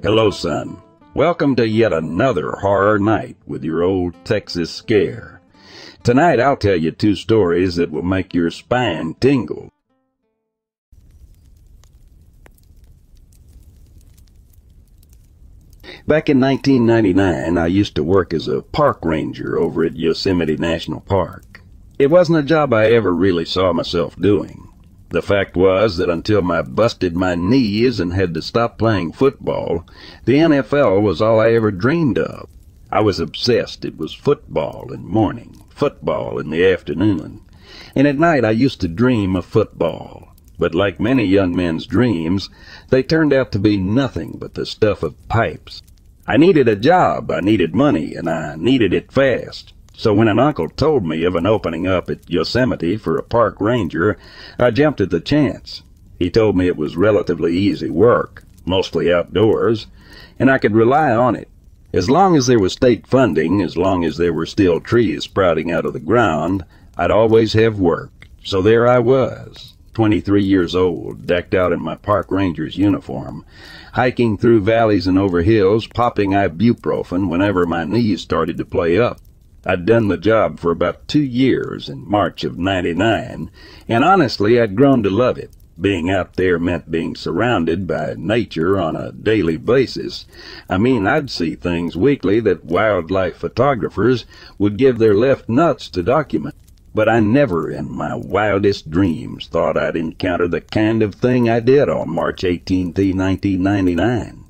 Hello, son. Welcome to yet another horror night with your old Texas scare. Tonight I'll tell you two stories that will make your spine tingle. Back in 1999, I used to work as a park ranger over at Yosemite National Park. It wasn't a job I ever really saw myself doing. The fact was that until I busted my knees and had to stop playing football, the NFL was all I ever dreamed of. I was obsessed. It was football in the morning, football in the afternoon, and at night I used to dream of football. But like many young men's dreams, they turned out to be nothing but the stuff of pipes. I needed a job, I needed money, and I needed it fast. So when an uncle told me of an opening up at Yosemite for a park ranger, I jumped at the chance. He told me it was relatively easy work, mostly outdoors, and I could rely on it. As long as there was state funding, as long as there were still trees sprouting out of the ground, I'd always have work. So there I was, 23 years old, decked out in my park ranger's uniform, hiking through valleys and over hills, popping ibuprofen whenever my knees started to play up. I'd done the job for about 2 years in March of '99, and honestly, I'd grown to love it. Being out there meant being surrounded by nature on a daily basis. I mean, I'd see things weekly that wildlife photographers would give their left nuts to document. But I never in my wildest dreams thought I'd encounter the kind of thing I did on March 18th, 1999.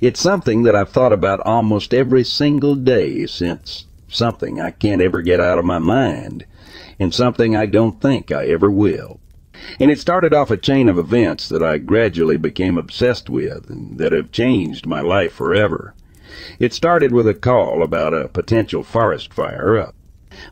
It's something that I've thought about almost every single day since. Something I can't ever get out of my mind, and something I don't think I ever will. And it started off a chain of events that I gradually became obsessed with and that have changed my life forever. It started with a call about a potential forest fire up.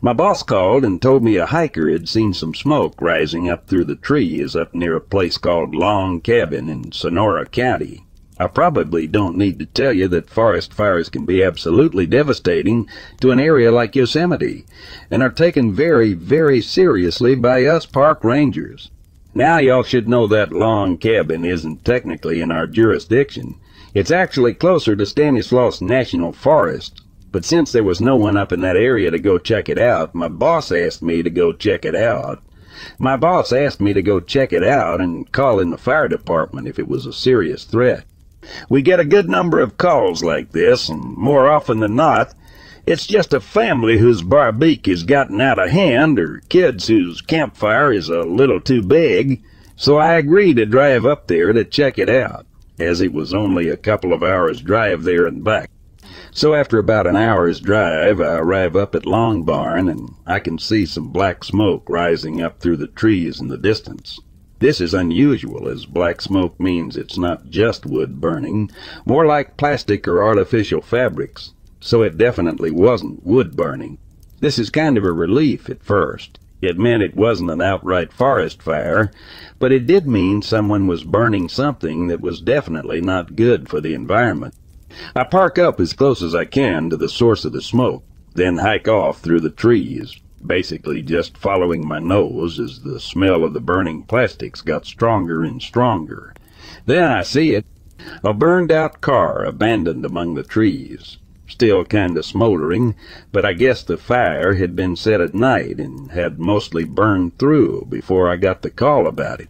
My boss called and told me a hiker had seen some smoke rising up through the trees up near a place called Long Cabin in Sonora County. I probably don't need to tell you that forest fires can be absolutely devastating to an area like Yosemite, and are taken very, very seriously by us park rangers. Now y'all should know that Long Cabin isn't technically in our jurisdiction. It's actually closer to Stanislaus National Forest, but since there was no one up in that area to go check it out, my boss asked me to go check it out. My boss asked me to go check it out and call in the fire department if it was a serious threat. We get a good number of calls like this, and more often than not, it's just a family whose barbecue has gotten out of hand or kids whose campfire is a little too big, so I agreed to drive up there to check it out, as it was only a couple of hours' drive there and back. So after about an hour's drive, I arrive up at Long Barn, and I can see some black smoke rising up through the trees in the distance. This is unusual, as black smoke means it's not just wood burning, more like plastic or artificial fabrics, so it definitely wasn't wood burning. This is kind of a relief at first. It meant it wasn't an outright forest fire, but it did mean someone was burning something that was definitely not good for the environment. I park up as close as I can to the source of the smoke, then hike off through the trees, basically just following my nose as the smell of the burning plastics got stronger and stronger. Then I see it, a burned-out car abandoned among the trees, still kind of smoldering, but I guess the fire had been set at night and had mostly burned through before I got the call about it.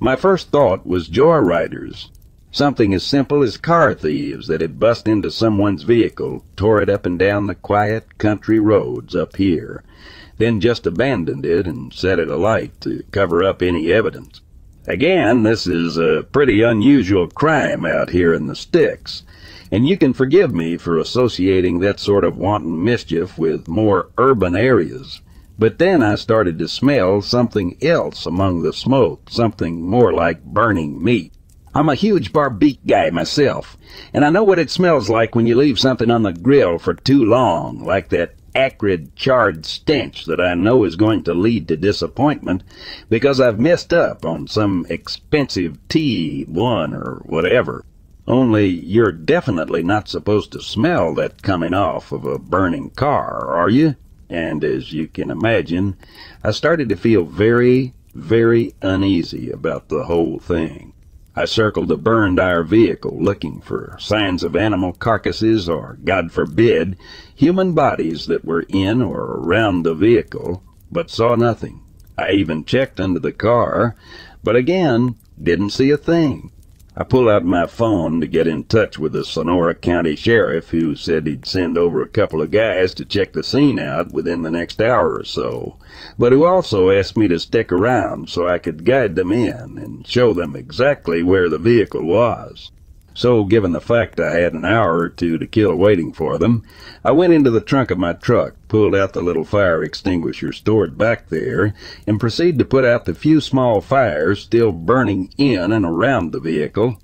My first thought was joyriders, something as simple as car thieves that had bust into someone's vehicle, tore it up and down the quiet country roads up here, then just abandoned it and set it alight to cover up any evidence. Again, this is a pretty unusual crime out here in the sticks, and you can forgive me for associating that sort of wanton mischief with more urban areas. But then I started to smell something else among the smoke, something more like burning meat. I'm a huge barbecue guy myself, and I know what it smells like when you leave something on the grill for too long, like that acrid, charred stench that I know is going to lead to disappointment because I've messed up on some expensive T1 or whatever. Only you're definitely not supposed to smell that coming off of a burning car, are you? And as you can imagine, I started to feel very, very uneasy about the whole thing. I circled the burned IR vehicle, looking for signs of animal carcasses or, God forbid, human bodies that were in or around the vehicle, but saw nothing. I even checked under the car, but again, didn't see a thing. I pulled out my phone to get in touch with the Sonora County Sheriff, who said he'd send over a couple of guys to check the scene out within the next hour or so, but who also asked me to stick around so I could guide them in and show them exactly where the vehicle was. So, given the fact I had an hour or two to kill waiting for them, I went into the trunk of my truck, pulled out the little fire extinguisher stored back there, and proceeded to put out the few small fires still burning in and around the vehicle.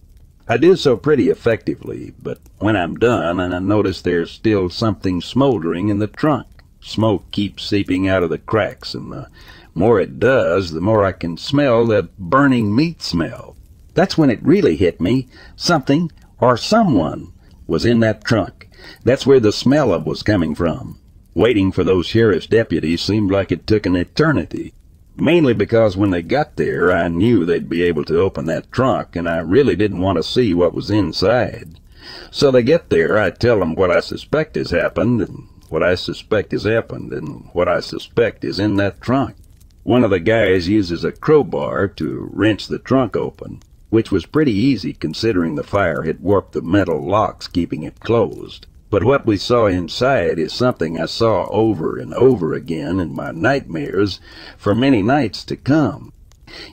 I do so pretty effectively, but when I'm done and I notice there's still something smoldering in the trunk, smoke keeps seeping out of the cracks, and the more it does, the more I can smell that burning meat smell. That's when it really hit me. Something, or someone, was in that trunk. That's where the smell of was coming from. Waiting for those sheriff's deputies seemed like it took an eternity, mainly because when they got there, I knew they'd be able to open that trunk, and I really didn't want to see what was inside. So they get there, I tell them what I suspect has happened, and what I suspect has happened, and what I suspect is in that trunk. One of the guys uses a crowbar to wrench the trunk open, which was pretty easy considering the fire had warped the metal locks keeping it closed. But what we saw inside is something I saw over and over again in my nightmares for many nights to come.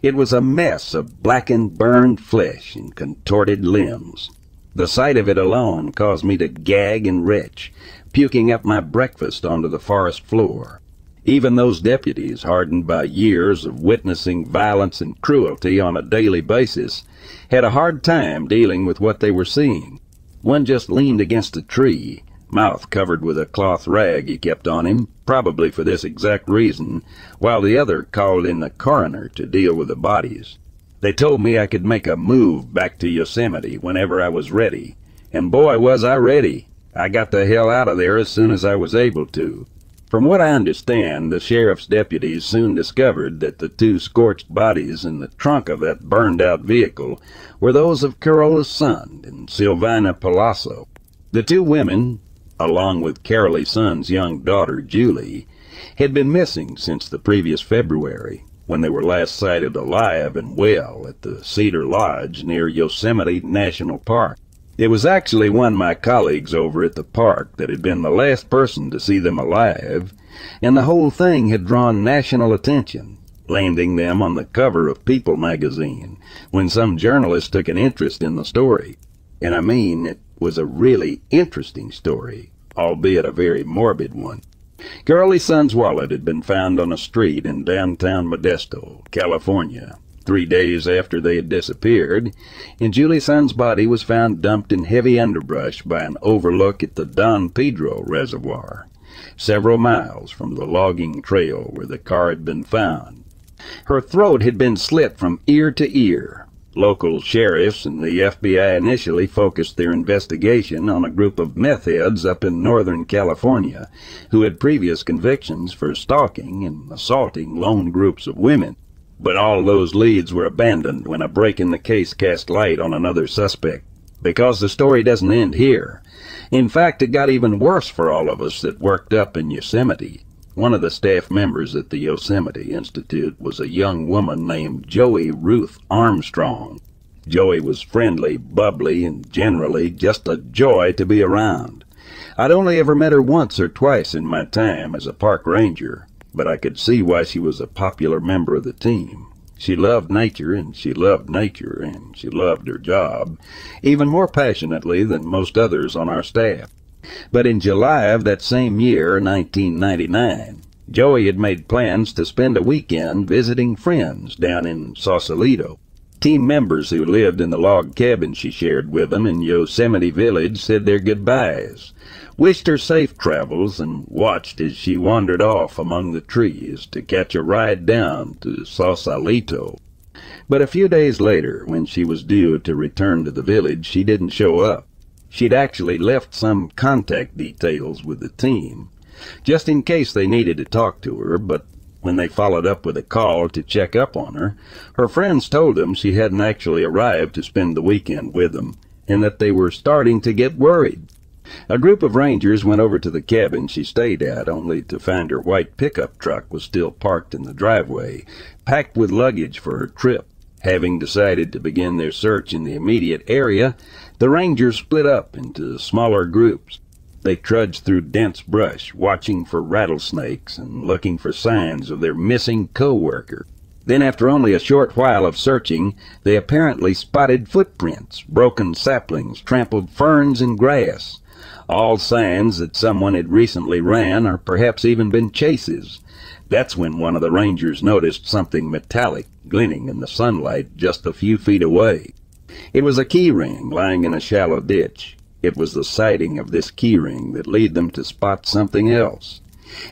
It was a mess of blackened, burned flesh and contorted limbs. The sight of it alone caused me to gag and retch, puking up my breakfast onto the forest floor. Even those deputies, hardened by years of witnessing violence and cruelty on a daily basis, had a hard time dealing with what they were seeing. One just leaned against a tree, mouth covered with a cloth rag he kept on him, probably for this exact reason, while the other called in the coroner to deal with the bodies. They told me I could make a move back to Yosemite whenever I was ready, and boy was I ready. I got the hell out of there as soon as I was able to. From what I understand, the sheriff's deputies soon discovered that the two scorched bodies in the trunk of that burned-out vehicle were those of Carole Sund and Silvina Palazzo. The two women, along with Carole Sund's young daughter, Julie, had been missing since the previous February, when they were last sighted alive and well at the Cedar Lodge near Yosemite National Park. It was actually one of my colleagues over at the park that had been the last person to see them alive, and the whole thing had drawn national attention, landing them on the cover of People magazine, when some journalist took an interest in the story. And I mean, it was a really interesting story, albeit a very morbid one. Carole Sund's wallet had been found on a street in downtown Modesto, California, 3 days after they had disappeared, and Julie Sund's body was found dumped in heavy underbrush by an overlook at the Don Pedro Reservoir, several miles from the logging trail where the car had been found. Her throat had been slit from ear to ear. Local sheriffs and the FBI initially focused their investigation on a group of meth heads up in Northern California who had previous convictions for stalking and assaulting lone groups of women. But all those leads were abandoned when a break in the case cast light on another suspect, because the story doesn't end here. In fact, it got even worse for all of us that worked up in Yosemite. One of the staff members at the Yosemite Institute was a young woman named Joie Ruth Armstrong. Joie was friendly, bubbly, and generally just a joy to be around. I'd only ever met her once or twice in my time as a park ranger, but I could see why she was a popular member of the team. She loved nature, and she loved nature, and she loved her job, even more passionately than most others on our staff. But in July of that same year, 1999, Joie had made plans to spend a weekend visiting friends down in Sausalito. Team members who lived in the log cabin she shared with them in Yosemite Village said their goodbyes, wished her safe travels, and watched as she wandered off among the trees to catch a ride down to Sausalito. But a few days later, when she was due to return to the village, she didn't show up. She'd actually left some contact details with the team, just in case they needed to talk to her, but When they followed up with a call to check up on her, her friends told them she hadn't actually arrived to spend the weekend with them, and that they were starting to get worried. A group of rangers went over to the cabin she stayed at, only to find her white pickup truck was still parked in the driveway, packed with luggage for her trip. Having decided to begin their search in the immediate area, the rangers split up into smaller groups. They trudged through dense brush, watching for rattlesnakes and looking for signs of their missing co-worker. Then, after only a short while of searching, they apparently spotted footprints, broken saplings, trampled ferns and grass, all signs that someone had recently ran or perhaps even been chases. That's when one of the rangers noticed something metallic glinting in the sunlight just a few feet away. It was a key ring lying in a shallow ditch. It was the sighting of this key ring that led them to spot something else.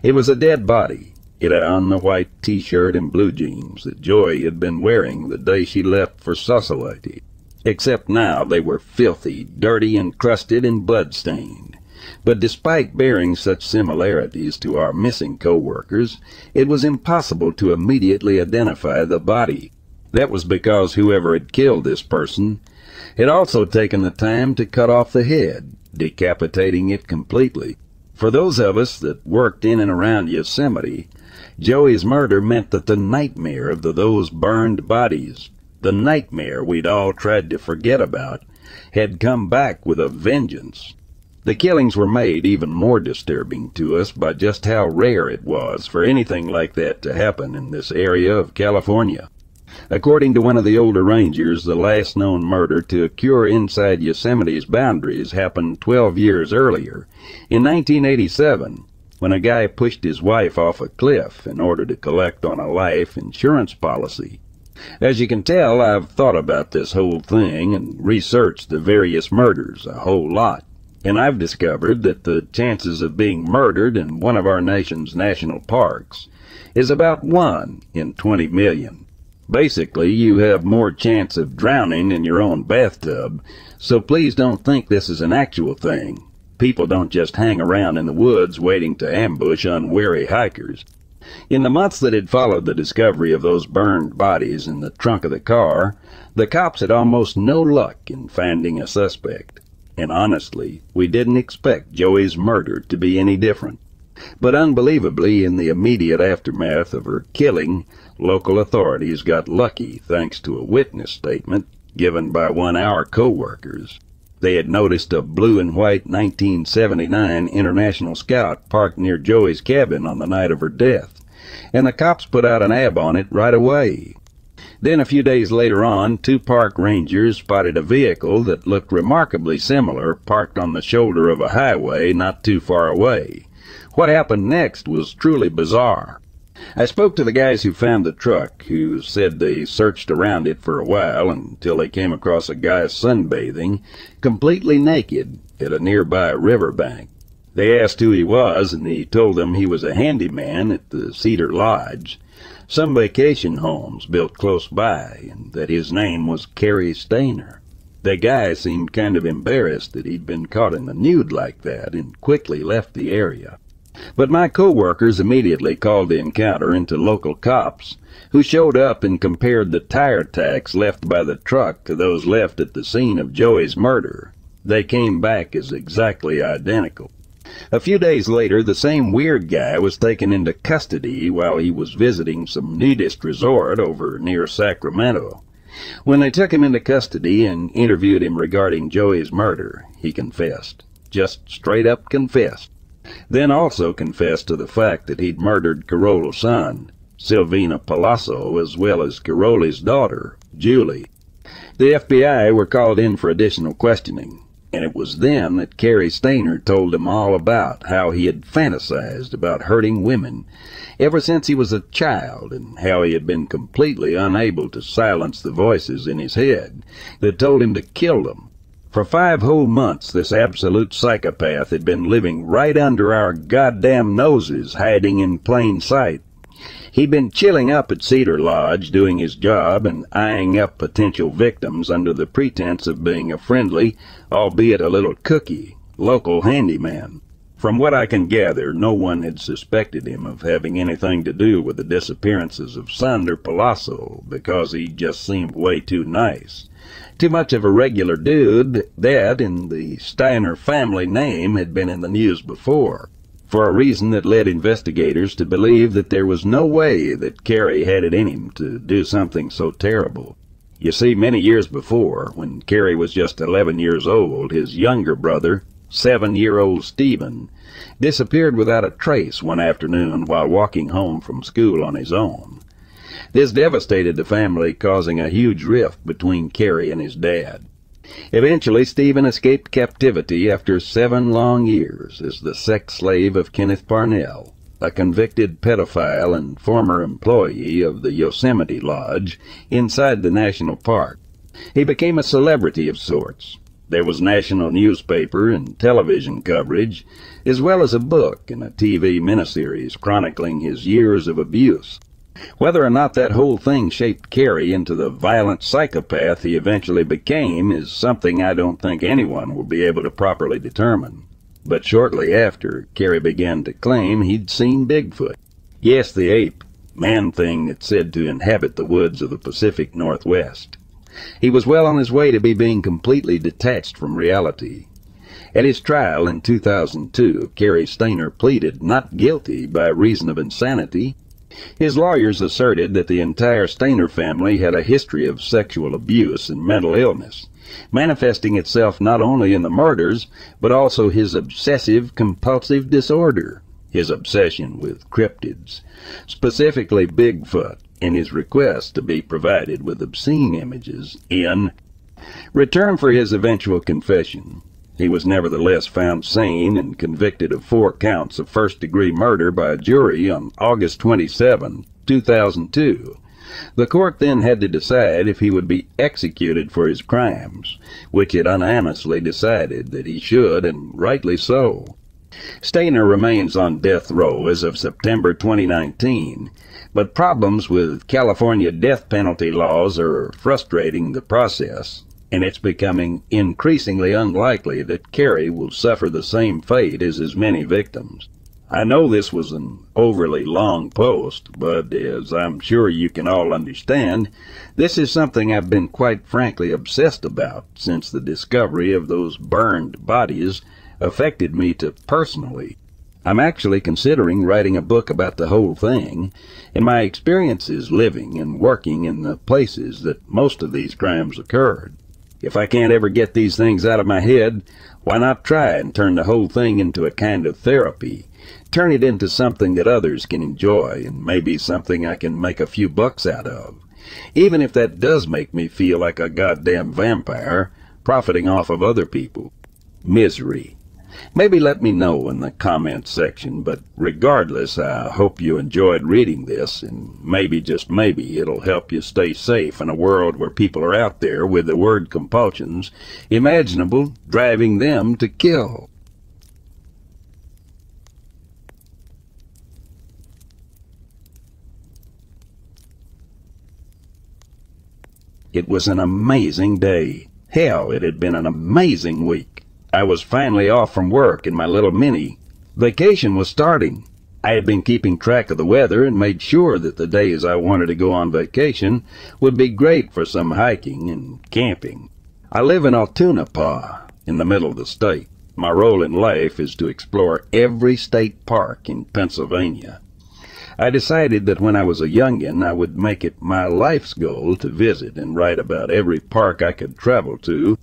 It was a dead body. It had on the white t-shirt and blue jeans that Joie had been wearing the day she left for Sausalito, except now they were filthy, dirty, and crusted and blood-stained. But despite bearing such similarities to our missing co-workers, it was impossible to immediately identify the body. That was because whoever had killed this person had also taken the time to cut off the head, decapitating it completely. For those of us that worked in and around Yosemite, Joie's murder meant that the nightmare of those burned bodies, the nightmare we'd all tried to forget about, had come back with a vengeance. The killings were made even more disturbing to us by just how rare it was for anything like that to happen in this area of California. According to one of the older rangers, the last known murder to occur inside Yosemite's boundaries happened 12 years earlier, in 1987, when a guy pushed his wife off a cliff in order to collect on a life insurance policy. As you can tell, I've thought about this whole thing and researched the various murders a whole lot, and I've discovered that the chances of being murdered in one of our nation's national parks is about 1 in 20 million. Basically, you have more chance of drowning in your own bathtub, so please don't think this is an actual thing. People don't just hang around in the woods waiting to ambush unwary hikers. In the months that had followed the discovery of those burned bodies in the trunk of the car, the cops had almost no luck in finding a suspect. And honestly, we didn't expect Joie's murder to be any different. But unbelievably, in the immediate aftermath of her killing, local authorities got lucky thanks to a witness statement given by one of our co-workers. They had noticed a blue and white 1979 International Scout parked near Joie's cabin on the night of her death, and the cops put out an ab on it right away. Then a few days later on, 2 park rangers spotted a vehicle that looked remarkably similar parked on the shoulder of a highway not too far away. What happened next was truly bizarre. I spoke to the guys who found the truck, who said they searched around it for a while until they came across a guy sunbathing, completely naked, at a nearby riverbank. They asked who he was, and he told them he was a handyman at the Cedar Lodge, some vacation homes built close by, and that his name was Cary Stayner. The guy seemed kind of embarrassed that he'd been caught in the nude like that and quickly left the area. But my co-workers immediately called the encounter into local cops, who showed up and compared the tire tracks left by the truck to those left at the scene of Joie's murder. They came back as exactly identical. A few days later, the same weird guy was taken into custody while he was visiting some nudist resort over near Sacramento. When they took him into custody and interviewed him regarding Joie's murder, he confessed. Just straight up confessed. Then also confessed to the fact that he'd murdered Carole Sund, Silvina Palazzo, as well as Carole's daughter, Julie. The FBI were called in for additional questioning, and it was then that Cary Stayner told them all about how he had fantasized about hurting women ever since he was a child, and how he had been completely unable to silence the voices in his head that told him to kill them. For 5 whole months, this absolute psychopath had been living right under our goddamn noses, hiding in plain sight. He'd been chilling up at Cedar Lodge, doing his job, and eyeing up potential victims under the pretense of being a friendly, albeit a little cooky, local handyman. From what I can gather, no one had suspected him of having anything to do with the disappearances of Sund or Palazzo, because he just seemed way too nice. Too much of a regular dude, that and the Stayner family name had been in the news before, for a reason that led investigators to believe that there was no way that Cary had it in him to do something so terrible. You see, many years before, when Cary was just 11 years old, his younger brother, 7-year-old Stephen, disappeared without a trace one afternoon while walking home from school on his own. This devastated the family, causing a huge rift between Cary and his dad. Eventually, Stephen escaped captivity after 7 long years as the sex slave of Kenneth Parnell, a convicted pedophile and former employee of the Yosemite Lodge inside the national park. He became a celebrity of sorts. There was national newspaper and television coverage, as well as a book and a TV miniseries chronicling his years of abuse. Whether or not that whole thing shaped Cary into the violent psychopath he eventually became is something I don't think anyone will be able to properly determine. But shortly after, Cary began to claim he'd seen Bigfoot. Yes, the ape, man-thing that's said to inhabit the woods of the Pacific Northwest. He was well on his way to being completely detached from reality. At his trial in 2002, Cary Stayner pleaded not guilty by reason of insanity. His lawyers asserted that the entire Stayner family had a history of sexual abuse and mental illness, manifesting itself not only in the murders, but also his obsessive-compulsive disorder, his obsession with cryptids, specifically Bigfoot, in his request to be provided with obscene images in return for his eventual confession. He was nevertheless found sane and convicted of 4 counts of first-degree murder by a jury on August 27, 2002. The court then had to decide if he would be executed for his crimes, which it unanimously decided that he should, and rightly so. Stayner remains on death row as of September 2019, but problems with California death penalty laws are frustrating the process, and it's becoming increasingly unlikely that Cary will suffer the same fate as his many victims. I know this was an overly long post, but as I'm sure you can all understand, this is something I've been quite frankly obsessed about since the discovery of those burned bodies affected me personally. I'm actually considering writing a book about the whole thing, and my experiences living and working in the places that most of these crimes occurred. If I can't ever get these things out of my head, why not try and turn the whole thing into a kind of therapy? Turn it into something that others can enjoy, and maybe something I can make a few bucks out of. Even if that does make me feel like a goddamn vampire, profiting off of other people. Misery. Maybe let me know in the comments section, but regardless, I hope you enjoyed reading this, and maybe, just maybe, it'll help you stay safe in a world where people are out there with the word compulsions imaginable, driving them to kill. It was an amazing day. Hell, it had been an amazing week. I was finally off from work in my little mini. Vacation was starting. I had been keeping track of the weather and made sure that the days I wanted to go on vacation would be great for some hiking and camping. I live in Altoona, Pa, in the middle of the state. My role in life is to explore every state park in Pennsylvania. I decided that when I was a youngin', I would make it my life's goal to visit and write about every park I could travel to.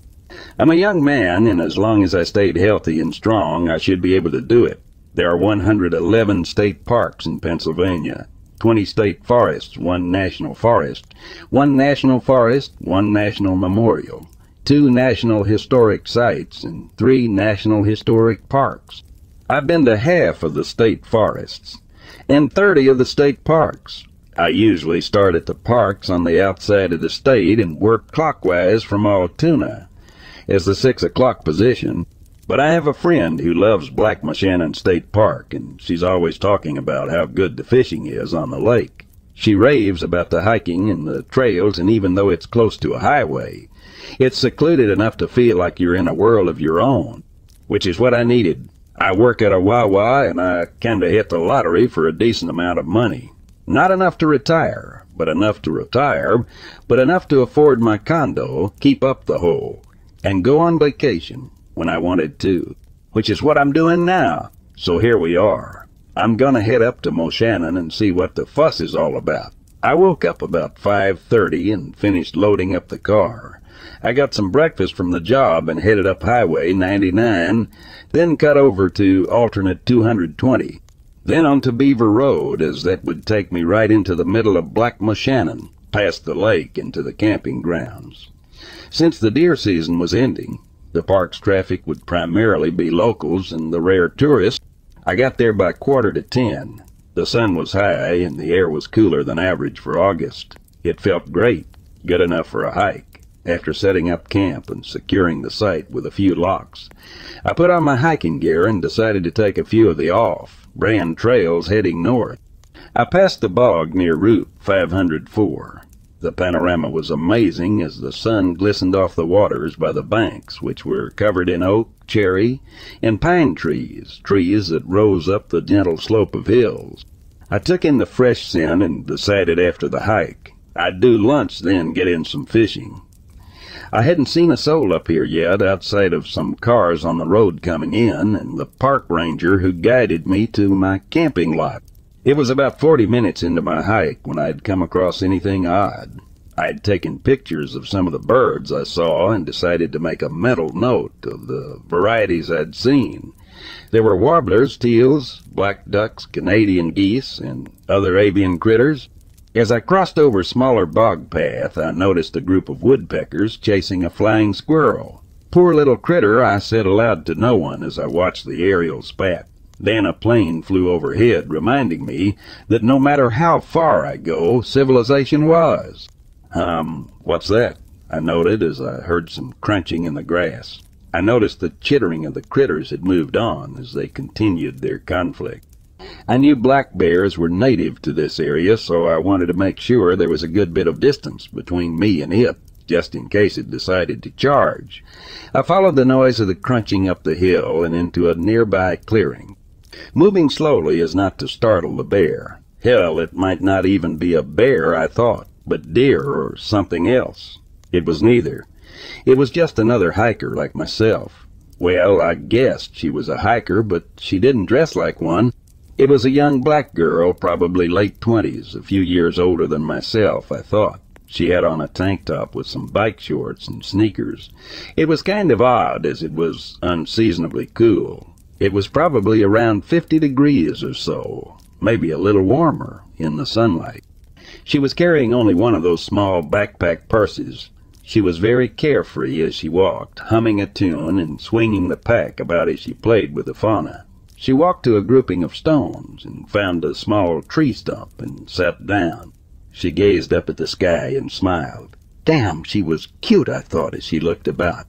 I'm a young man, and as long as I stayed healthy and strong, I should be able to do it. There are 111 state parks in Pennsylvania, 20 state forests, 1 national forest, 1 national forest, 1 national memorial, 2 national historic sites, and 3 national historic parks. I've been to half of the state forests and 30 of the state parks. I usually start at the parks on the outside of the state and work clockwise from Altoona as the 6 o'clock position, but I have a friend who loves Black Moshannon State Park, and she's always talking about how good the fishing is on the lake. She raves about the hiking and the trails, and even though it's close to a highway, it's secluded enough to feel like you're in a world of your own, which is what I needed. I work at a Wawa, and I kinda hit the lottery for a decent amount of money. Not enough to retire, but enough to retire, but enough to afford my condo, keep up the hole, and go on vacation when I wanted to, which is what I'm doing now. So here we are. I'm gonna head up to Moshannon and see what the fuss is all about. I woke up about 5:30 and finished loading up the car. I got some breakfast from the job and headed up Highway 99, then cut over to Alternate 220, then on to Beaver Road, as that would take me right into the middle of Black Moshannon, past the lake into the camping grounds. Since the deer season was ending, the park's traffic would primarily be locals and the rare tourists. I got there by 9:45. The sun was high and the air was cooler than average for August. It felt great, good enough for a hike. After setting up camp and securing the site with a few locks, I put on my hiking gear and decided to take a few of the off-brand trails heading north. I passed the bog near Route 504. The panorama was amazing as the sun glistened off the waters by the banks, which were covered in oak, cherry, and pine trees, trees that rose up the gentle slope of hills. I took in the fresh scent and decided after the hike I'd do lunch, then get in some fishing. I hadn't seen a soul up here yet outside of some cars on the road coming in and the park ranger who guided me to my camping lot. It was about 40 minutes into my hike when I'd come across anything odd. I'd taken pictures of some of the birds I saw and decided to make a mental note of the varieties I'd seen. There were warblers, teals, black ducks, Canadian geese, and other avian critters. As I crossed over smaller bog path, I noticed a group of woodpeckers chasing a flying squirrel. "Poor little critter," I said aloud to no one as I watched the aerial spat. Then a plane flew overhead, reminding me that no matter how far I go, civilization was. What's that?" I noted as I heard some crunching in the grass. I noticed the chittering of the critters had moved on as they continued their conflict. I knew black bears were native to this area, so I wanted to make sure there was a good bit of distance between me and it, just in case it decided to charge. I followed the noise of the crunching up the hill and into a nearby clearing, moving slowly as not to startle the bear. Hell, it might not even be a bear, I thought, but deer or something else. It was neither. It was just another hiker like myself. Well, I guessed she was a hiker, but she didn't dress like one. It was a young black girl, probably late 20s, a few years older than myself, I thought. She had on a tank top with some bike shorts and sneakers. It was kind of odd, as it was unseasonably cool. It was probably around 50 degrees or so, maybe a little warmer in the sunlight. She was carrying only one of those small backpack purses. She was very carefree as she walked, humming a tune and swinging the pack about as she played with the fauna. She walked to a grouping of stones and found a small tree stump and sat down. She gazed up at the sky and smiled. Damn, she was cute, I thought, as she looked about.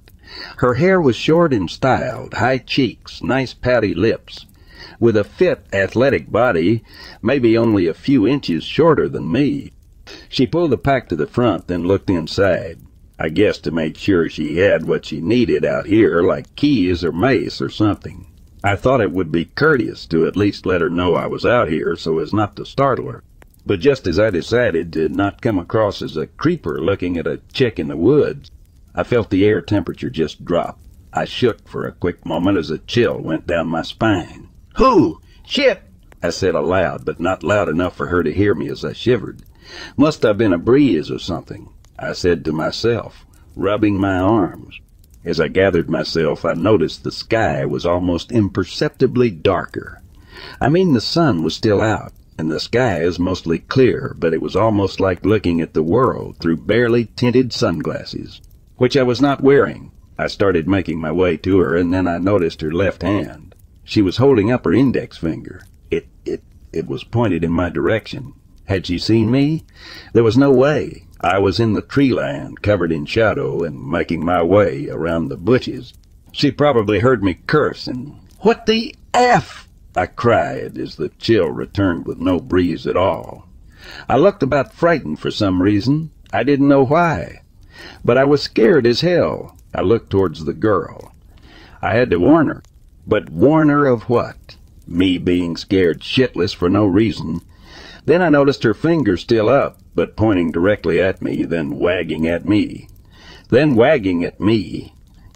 Her hair was short and styled, high cheeks, nice pouty lips. With a fit, athletic body, maybe only a few inches shorter than me. She pulled the pack to the front, then looked inside. I guessed to make sure she had what she needed out here, like keys or mace or something. I thought it would be courteous to at least let her know I was out here so as not to startle her. But just as I decided to not come across as a creeper looking at a chick in the woods, I felt the air temperature just drop. I shook for a quick moment as a chill went down my spine. "Who? Shit!" I said aloud, but not loud enough for her to hear me as I shivered. "Must have been a breeze or something," I said to myself, rubbing my arms. As I gathered myself, I noticed the sky was almost imperceptibly darker. I mean, the sun was still out, and the sky is mostly clear, but it was almost like looking at the world through barely tinted sunglasses, which I was not wearing. I started making my way to her, and then I noticed her left hand. She was holding up her index finger. It was pointed in my direction. Had she seen me? There was no way. I was in the tree line, covered in shadow, and making my way around the bushes. She probably heard me curse, and "What the F?" I cried as the chill returned with no breeze at all. I looked about frightened for some reason. I didn't know why, but I was scared as hell. I looked towards the girl. I had to warn her. But warn her of what? Me being scared shitless for no reason. Then I noticed her finger still up, but pointing directly at me, then wagging at me.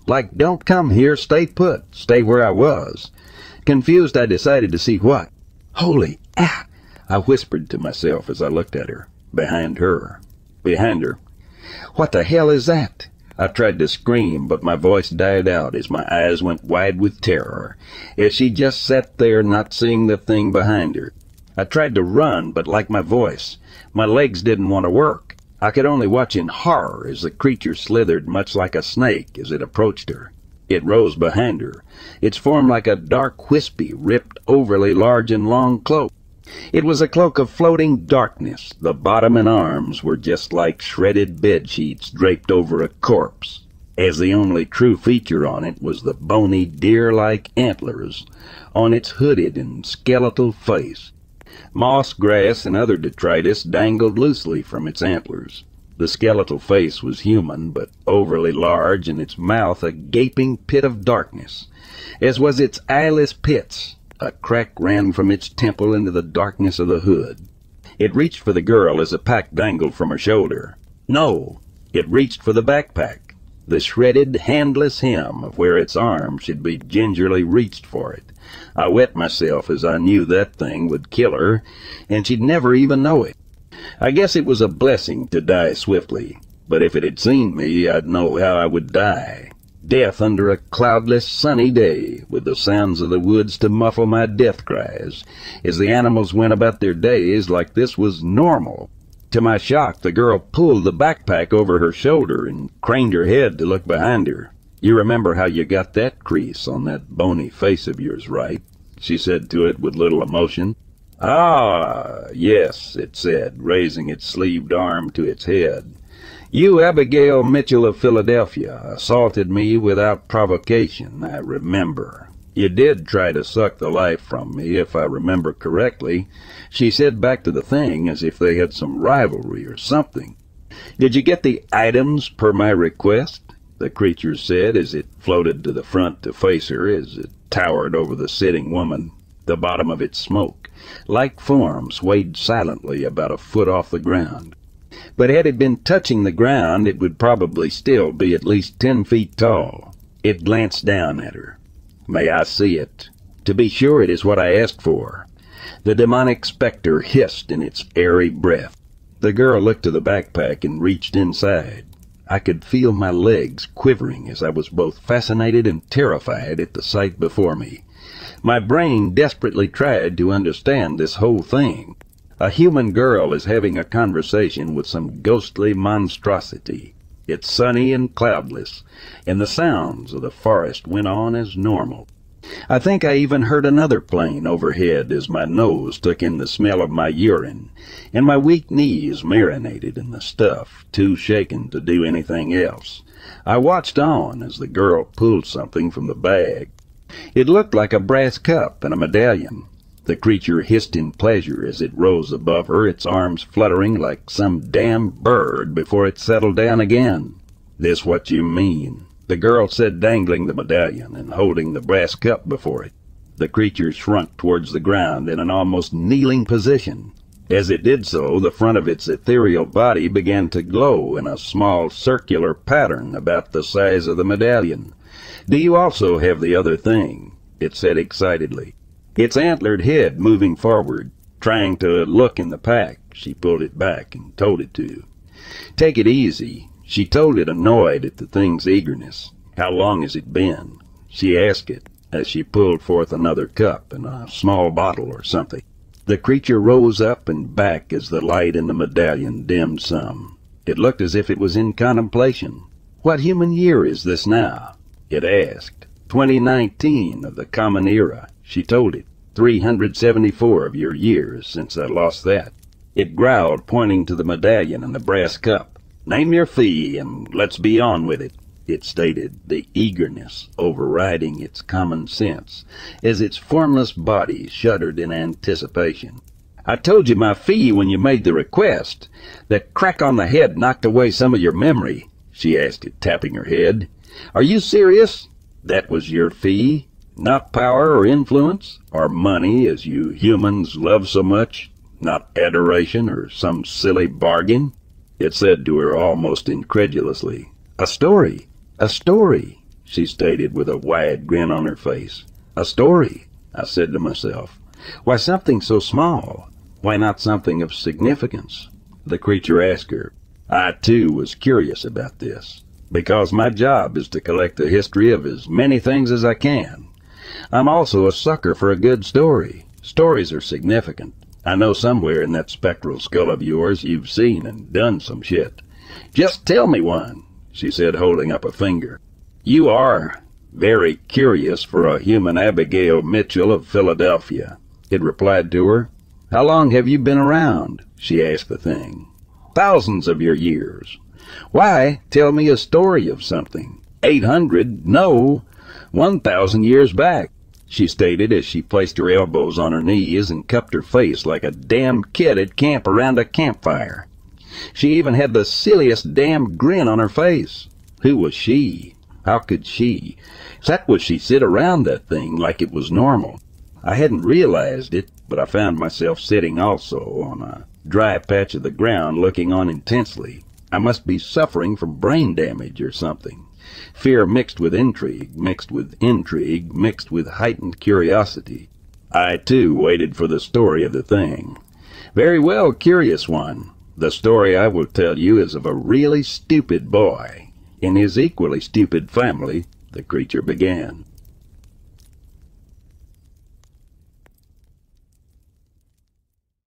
Like, don't come here, stay put, stay where I was. Confused, I decided to see what. Holy ah! I whispered to myself as I looked at her. Behind her. What the hell is that? I tried to scream, but my voice died out as my eyes went wide with terror, as she just sat there not seeing the thing behind her. I tried to run, but like my voice, my legs didn't want to work. I could only watch in horror as the creature slithered much like a snake as it approached her. It rose behind her, its form like a dark, wispy, ripped, overly large and long cloak. It was a cloak of floating darkness. The bottom and arms were just like shredded bedsheets draped over a corpse, as the only true feature on it was the bony deer-like antlers on its hooded and skeletal face. Moss, grass, and other detritus dangled loosely from its antlers. The skeletal face was human, but overly large, and its mouth a gaping pit of darkness, as was its eyeless pits. A crack ran from its temple into the darkness of the hood. It reached for the girl as a pack dangled from her shoulder. No, it reached for the backpack, the shredded, handless hem of where its arm should be gingerly reached for it. I wet myself as I knew that thing would kill her, and she'd never even know it. I guess it was a blessing to die swiftly, but if it had seen me, I'd know how I would die. Death under a cloudless, sunny day, with the sounds of the woods to muffle my death cries, as the animals went about their days like this was normal. To my shock, the girl pulled the backpack over her shoulder and craned her head to look behind her. "You remember how you got that crease on that bony face of yours, right?" she said to it with little emotion. "Ah, yes," it said, raising its sleeved arm to its head. "You, Abigail Mitchell of Philadelphia, assaulted me without provocation, I remember. You did try to suck the life from me, if I remember correctly," she said back to the thing as if they had some rivalry or something. "Did you get the items per my request?" the creature said as it floated to the front to face her as it towered over the sitting woman. The bottom of its smoke-like form swayed silently about a foot off the ground. But had it been touching the ground, it would probably still be at least 10 feet tall. It glanced down at her. "May I see it? To be sure it is what I asked for." The demonic specter hissed in its airy breath. The girl looked to the backpack and reached inside. I could feel my legs quivering as I was both fascinated and terrified at the sight before me. My brain desperately tried to understand this whole thing. A human girl is having a conversation with some ghostly monstrosity. It's sunny and cloudless, and the sounds of the forest went on as normal. I think I even heard another plane overhead as my nose took in the smell of my urine, and my weak knees marinated in the stuff, too shaken to do anything else. I watched on as the girl pulled something from the bag. It looked like a brass cup and a medallion. The creature hissed in pleasure as it rose above her, its arms fluttering like some damn bird before it settled down again. "This what you mean," the girl said, dangling the medallion and holding the brass cup before it. The creature shrunk towards the ground in an almost kneeling position. As it did so, the front of its ethereal body began to glow in a small circular pattern about the size of the medallion. "Do you also have the other thing?" it said excitedly. Its antlered head moving forward, trying to look in the pack. She pulled it back and told it to take it easy. She told it, annoyed at the thing's eagerness. "How long has it been?" she asked it as she pulled forth another cup and a small bottle or something. The creature rose up and back as the light in the medallion dimmed some. It looked as if it was in contemplation. "What human year is this now?" it asked. 2019 of the common era," she told it. 374 of your years since I lost that," it growled, pointing to the medallion and the brass cup. "Name your fee and let's be on with it," it stated, the eagerness overriding its common sense, as its formless body shuddered in anticipation. "I told you my fee when you made the request. That crack on the head knocked away some of your memory," she asked it, tapping her head. "Are you serious? That was your fee?" Not power or influence or money as you humans love so much, not adoration or some silly bargain. It said to her almost incredulously, "A story, a story," she stated with a wide grin on her face. "A story," I said to myself. Why something so small? Why not something of significance? The creature asked her. I, too, was curious about this, because my job is to collect the history of as many things as I can. I'm also a sucker for a good story. Stories are significant. I know somewhere in that spectral skull of yours you've seen and done some shit. "Just tell me one," she said, holding up a finger. "You are very curious for a human Abigail Mitchell of Philadelphia," it replied to her. "How long have you been around?" she asked the thing. "Thousands of your years. Why tell me a story of something 800, no, 1,000 years back," she stated as she placed her elbows on her knees and cupped her face like a damn kid at camp around a campfire. She even had the silliest damn grin on her face. Who was she? How could she? That was she sit around that thing like it was normal. I hadn't realized it, but I found myself sitting also on a dry patch of the ground looking on intensely. I must be suffering from brain damage or something. Fear mixed with intrigue, mixed with intrigue, mixed with heightened curiosity. I, too, waited for the story of the thing. "Very well, curious one. The story I will tell you is of a really stupid boy and his equally stupid family," the creature began.